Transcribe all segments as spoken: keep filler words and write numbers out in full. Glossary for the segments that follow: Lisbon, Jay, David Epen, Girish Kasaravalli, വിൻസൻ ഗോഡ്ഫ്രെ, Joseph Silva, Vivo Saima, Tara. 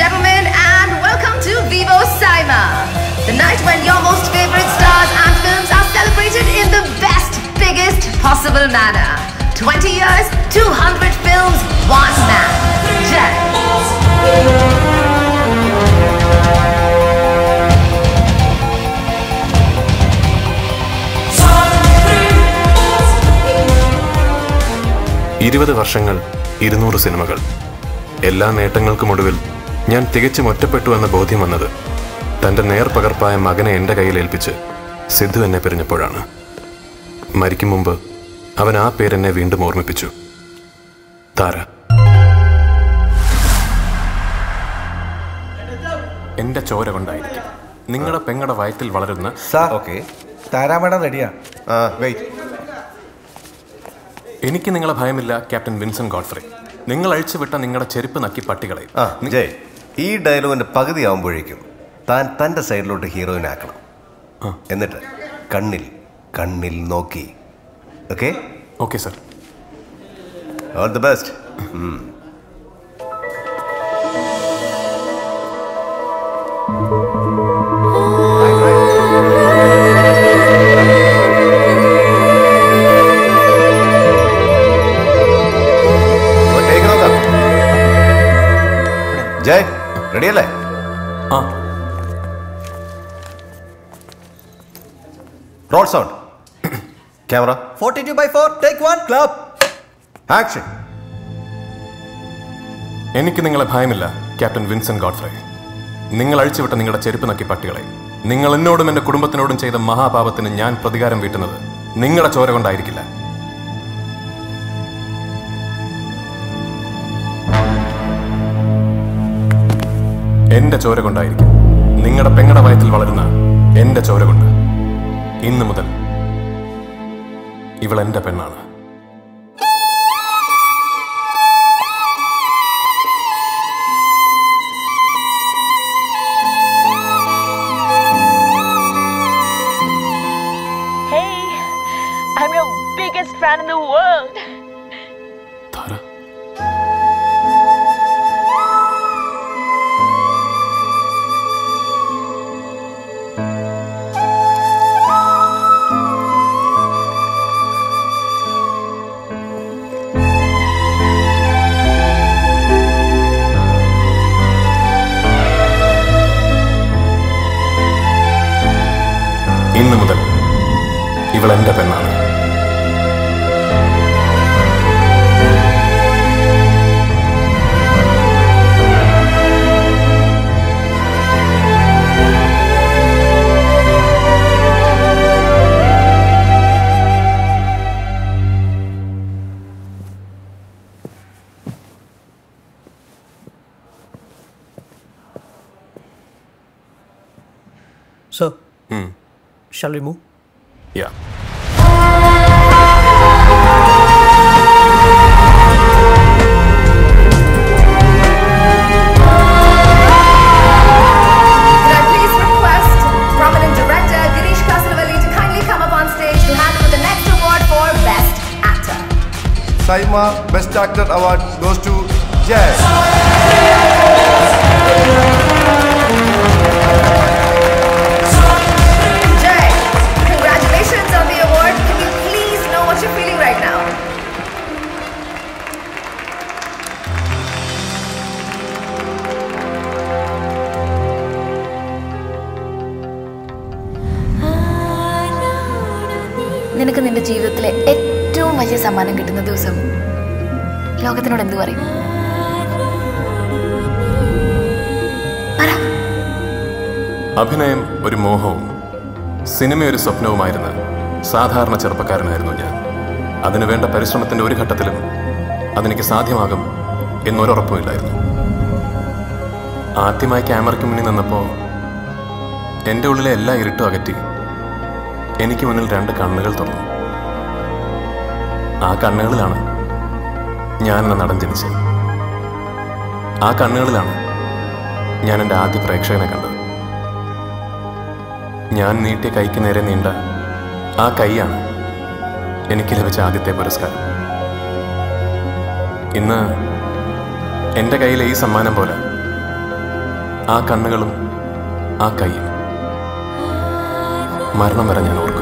gentlemen, and welcome to Vivo Saima, the night when your most favorite stars and films are celebrated in the best, biggest possible manner. twenty years, two hundred films, one man. Jai. ഇരുപത് വർഷങ്ങൾ ഇരുന്നൂറ് സിനിമകൾ എല്ലാ നേട്ടങ്ങൾക്കുമൊടുവിൽ ഞാൻ തികച്ചും ഒറ്റപ്പെട്ടു എന്ന ബോധ്യം വന്നത് തൻ്റെ നേർ പകർപ്പായ മകനെ എൻ്റെ കയ്യിലേൽപ്പിച്ച് സിദ്ധു എന്നെ പിരിഞ്ഞപ്പോഴാണ്. മരിക്കും മുമ്പ് അവൻ ആ പേരെന്നെ വീണ്ടും ഓർമ്മിപ്പിച്ചു. താര എൻ്റെ ചോര കൊണ്ടായിരിക്കും നിങ്ങളുടെ പെങ്ങളുടെ വയറ്റിൽ വളരുന്ന. ഓക്കെ താരാമേടം റെഡിയാ. എനിക്ക് നിങ്ങളെ ഭയമില്ല ക്യാപ്റ്റൻ വിൻസൻ ഗോഡ്ഫ്രെ. നിങ്ങൾ അഴിച്ചുവിട്ട നിങ്ങളുടെ ചെരുപ്പ് നക്കി പട്ടികളെ. ജയ്, ഈ ഡയലോഗിൻ്റെ പകുതിയാവുമ്പോഴേക്കും താൻ തൻ്റെ സൈഡിലോട്ട് ഹീറോയിനാക്കണം. എന്നിട്ട് കണ്ണിൽ കണ്ണിൽ നോക്കി. Okay okay sir, all the best. Jai റെഡിയല്ലേ? ആ roll sound camera forty two by four take one clap action. എനിക്ക് നിങ്ങളെ ഭയമില്ല ക്യാപ്റ്റൻ വിൻസൻ ഗോഡ്ഫ്രെ. നിങ്ങൾ അഴിച്ചുവിട്ട നിങ്ങളുടെ ചെരുപ്പ് നക്കി പട്ടികളെ. നിങ്ങൾ എന്നോടും എൻ്റെ കുടുംബത്തിനോടും ചെയ്ത മഹാപാപത്തിന് ഞാൻ പ്രതികാരം വീട്ടുന്നത് നിങ്ങളുടെ ചോര കൊണ്ടായിരിക്കില്ല. എന്റെ ചോര കൊണ്ടായിരിക്കും നിങ്ങളുടെ പെങ്ങളുടെ വയറ്റിൽ വളരുന്ന എന്റെ ചോര കൊണ്ട്. ഇന്നു മുതൽ ഇവൾ എന്റെ പെണ്ണാണ്. Hey, I'm your biggest fan in the world. ഇന്നു മുതൽ ഇവൾ എന്റെ പെണ്ണാണ്. So, hmm. Shall we move? Yeah. Could I please request prominent director Girish Kasaravalli to kindly come up on stage to hand over the next award for Best Actor. Saima Best Actor Award goes to Jay. നിനക്ക് നിന്റെ ജീവിതത്തിലെ ഏറ്റവും വലിയ സമ്മാനം കിട്ടുന്ന ദിവസം ലോകത്തിനോട് എന്തു പറയും? അഭിനയം ഒരു മോഹവും സിനിമ ഒരു സ്വപ്നവുമായിരുന്ന സാധാരണ ചെറുപ്പക്കാരനായിരുന്നു ഞാൻ. അതിനുവേണ്ട പരിശ്രമത്തിന്റെ ഒരു ഘട്ടത്തിലും അതെനിക്ക് സാധ്യമാകും എന്നൊരുറപ്പുമില്ലായിരുന്നു. ആദ്യമായി ക്യാമറയ്ക്ക് മുന്നിൽ നിന്നപ്പോൾ എൻ്റെ ഉള്ളിലെ എല്ലാ ഇരുട്ടും അകറ്റി എനിക്ക് മുന്നിൽ രണ്ട് കണ്ണുകൾ തുറന്നു. ആ കണ്ണുകളിലാണ് ഞാനെന്ന നടൻ ജനിച്ചത്. ആ കണ്ണുകളിലാണ് ഞാൻ എൻ്റെ ആദ്യ പ്രേക്ഷകനെ കണ്ടത്. ഞാൻ നീട്ടിയ കൈക്ക് നേരെ നീണ്ട ആ കൈയാണ് എനിക്ക് ലഭിച്ച ആദ്യത്തെ പുരസ്കാരം. ഇന്ന് എൻ്റെ കയ്യിലെ ഈ സമ്മാനം പോലെ ആ കണ്ണുകളും ആ കൈയും മരണം വരെ ഞാൻ ഓർക്കും.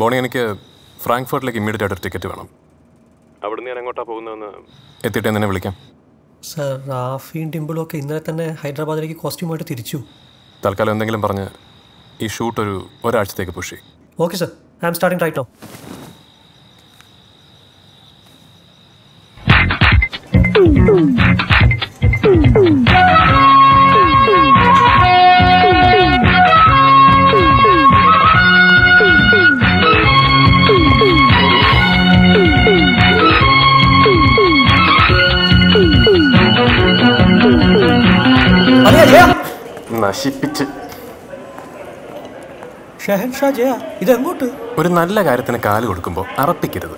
മോർണിംഗ് എനിക്ക് ഫ്രാങ്ക്ഫർട്ടിലേക്ക് ഇമ്മീഡിയറ്റ് ആയിട്ട് ടിക്കറ്റ് വേണം. അവിടുന്ന് ഞാൻ എങ്ങോട്ടാണ് പോകുന്നതെന്ന് എത്തിയിട്ട് നിന്നെ വിളിക്കാം. സർ, റാഫിയും ടിമ്പിളും ഒക്കെ ഇന്നലെ തന്നെ ഹൈദരാബാദിലേക്ക് കോസ്റ്റ്യൂമായിട്ട് തിരിച്ചു. തൽക്കാലം എന്തെങ്കിലും പറഞ്ഞ് ഈ ഷൂട്ട് ഒരു ഒരാഴ്ചത്തേക്ക് പുഷ് ചെയ്യും. Okay sir, I am starting right now. ഒരു നല്ല കാര്യത്തിന് കാല് കൊടുക്കുമ്പോൾ അറപ്പിക്കരുത്.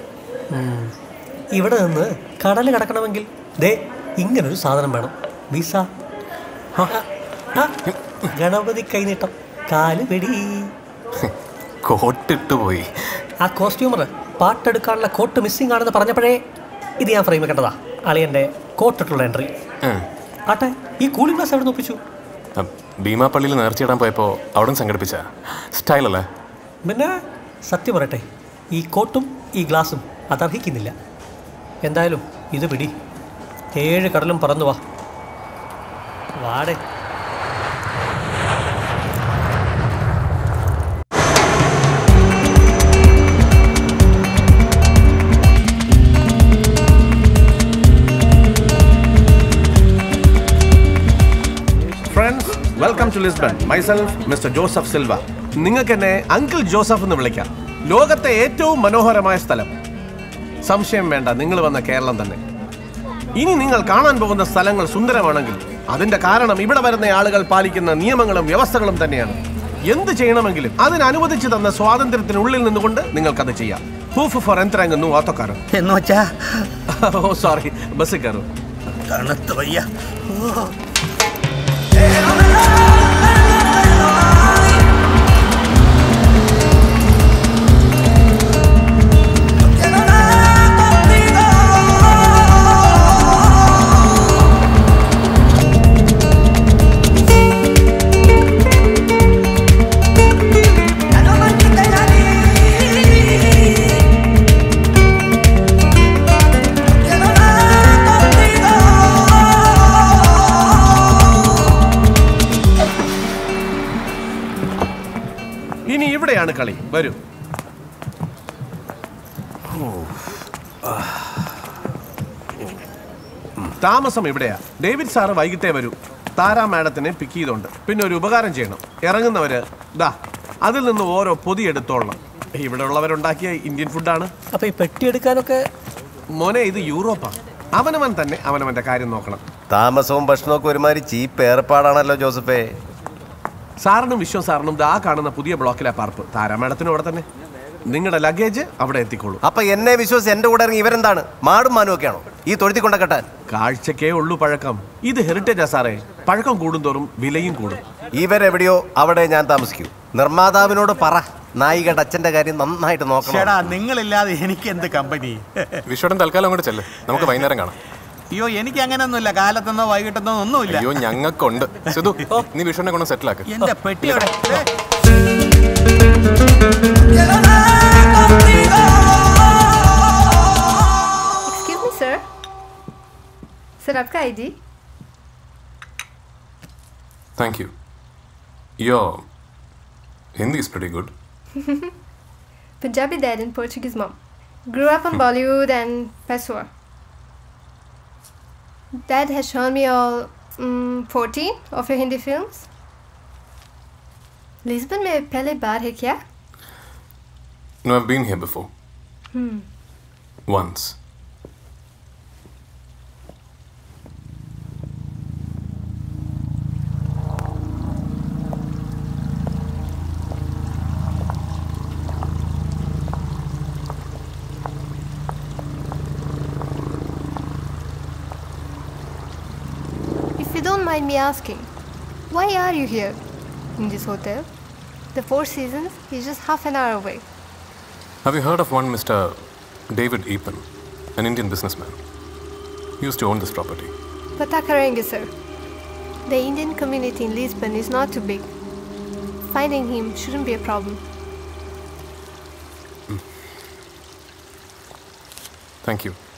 ഇവിടെ നിന്ന് കടല് കടക്കണമെങ്കിൽ ദേ ഇങ്ങനൊരു സാധനം വേണം. വിസ. ഗണപതി കൈനീട്ടം കാല് പിടി. കോട്ടിട്ട് പോയി ആ കോസ്റ്റ്യൂമർ പാട്ടെടുക്കാനുള്ള കോട്ട് മിസ്സിംഗ് ആണെന്ന് പറഞ്ഞപ്പോഴേ ഇത് ഞാൻ ഫ്രെയിമിൽ കണ്ടതാ. അളിയൻ്റെ കോട്ടിട്ടുള്ള എൻട്രി ആട്ടെ. ഈ കൂളിംഗ് ഗ്ലാസ് എവിടെ ഒപ്പിച്ചു? ഭീമാപ്പള്ളിയിൽ നേർച്ചയിടാൻ പോയപ്പോൾ അവിടെ സംഘടിപ്പിച്ച സ്റ്റൈലല്ലേ. പിന്നെ സത്യം പറയട്ടെ, ഈ കോട്ടും ഈ ഗ്ലാസും അതർഹിക്കുന്നില്ല. എന്തായാലും ഇത് പിടി. ഏഴ് കടലും പറന്നു വാ. വാടേ. Welcome to Lisbon. Myself, Mister Joseph Silva. നിങ്ങൾക്ക് എന്നെ അങ്കിൾ ജോസഫ് എന്ന് വിളിക്കാം. ലോകത്തെ ഏറ്റവും മനോഹരമായ സ്ഥലം. സംശയം വേണ്ട, നിങ്ങൾ വന്ന കേരളം തന്നെ. ഇനി നിങ്ങൾ കാണാൻ പോകുന്ന സ്ഥലങ്ങൾ സുന്ദരമാണെങ്കിൽ അതിൻ്റെ കാരണം ഇവിടെ വരുന്ന ആളുകൾ പാലിക്കുന്ന നിയമങ്ങളും വ്യവസ്ഥകളും തന്നെയാണ്. എന്ത് ചെയ്യണമെങ്കിലും അതിനനുവദിച്ചു തന്ന സ്വാതന്ത്ര്യത്തിനുള്ളിൽ നിന്നുകൊണ്ട് നിങ്ങൾക്കത് ചെയ്യാം. പ്രൂഫ് ഫോർ എൻട്രാങ്ങുന്നു ഓട്ടോക്കാരൻ എന്നുവച്ചാ. ഓ സോറി, ബസ് കയറും. കളി വരൂ. താമസം ഇവിടെയാ. ഡേവിഡ് സാറ് വൈകിട്ടേ വരൂ. താരാ മാഡത്തിനെ പിക്ക് ചെയ്തോണ്ട്. പിന്നെ ഒരു ഉപകാരം ചെയ്യണം, ഇറങ്ങുന്നവര് ദാ അതിൽ നിന്ന് ഓരോ പൊതി എടുത്തോളണം. ഇവിടെ ഉള്ളവരുണ്ടാക്കിയ ഇന്ത്യൻ ഫുഡാണ്. അപ്പൊ ഈ പെട്ടി എടുക്കാനൊക്കെ മോനെ ഇത് യൂറോപ്പാണ്. അവനവൻ തന്നെ അവനവന്റെ കാര്യം നോക്കണം. താമസവും ഭക്ഷണവും ഒക്കെ ഒരുമാതിരി ചീപ്പ് ഏർപ്പാടാണല്ലോ ജോസഫേ. സാറിനും വിശ്വം സാറിനും ദാ കാണുന്ന പുതിയ ബ്ലോക്കിലെ പാർപ്പ്. താരാ മാഡത്തിനും അവിടെ തന്നെ. നിങ്ങളുടെ ലഗേജ് അവിടെ എത്തിക്കോളൂ. അപ്പൊ എന്നെ വിശ്വസിച്ച് എന്റെ കൂടെ ഇറങ്ങി ഇവരെന്താണ് മാടും മാനും ഒക്കെയാണോ ഈ തൊഴുത്തി കൊണ്ട കെട്ടാൻ? കാഴ്ചക്കേ ഉള്ളൂ പഴക്കം. ഇത് ഹെറിറ്റേജാ സാറേ. പഴക്കം കൂടുന്തോറും വിലയും കൂടും. ഇവരെവിടെയോ അവിടെ ഞാൻ താമസിക്കൂ. നിർമ്മാതാവിനോട് പറ നായികയുടെ അച്ഛന്റെ കാര്യം നന്നായിട്ട് നോക്കണം. നിങ്ങളില്ലാതെ എനിക്ക് എന്ത് കമ്പനി. വിശ്വടൻ തൽക്കാലം അങ്ങോട്ട് ചെല്ലേ, നമുക്ക് വൈകുന്നേരം കാണാം. അയ്യോ എനിക്ക് അങ്ങനെയൊന്നുമില്ല. കാലത്തെന്നോ വൈകിട്ടെന്നോ ഒന്നുമില്ല. അയ്യോ ഞങ്ങൾക്കുണ്ട്. സിധു നീ വിഷുവിനെ കൊണ്ട് സെറ്റിൽ ആക്ക്. എന്റെ പെട്ടിയോടെ എക്സ്ക്യൂസ് മീ സർ. സർ आपका ഐഡി. Thank you. യോ Hindi is pretty good. Punjabi dad and Portuguese mom. Grew up in Bollywood and Peshawar. Dad has shown me all um, fourteen of your Hindi films. Lisbon में पहले बार है क्या? No, I've been here before. Hmm. once. If you don't mind me asking, why are you here in this hotel? The Four Seasons is just half an hour away. Have you heard of one Mister David Epen, an Indian businessman? He used to own this property. Patakarenge, sir. The Indian community in Lisbon is not too big. Finding him shouldn't be a problem. Mm. Thank you.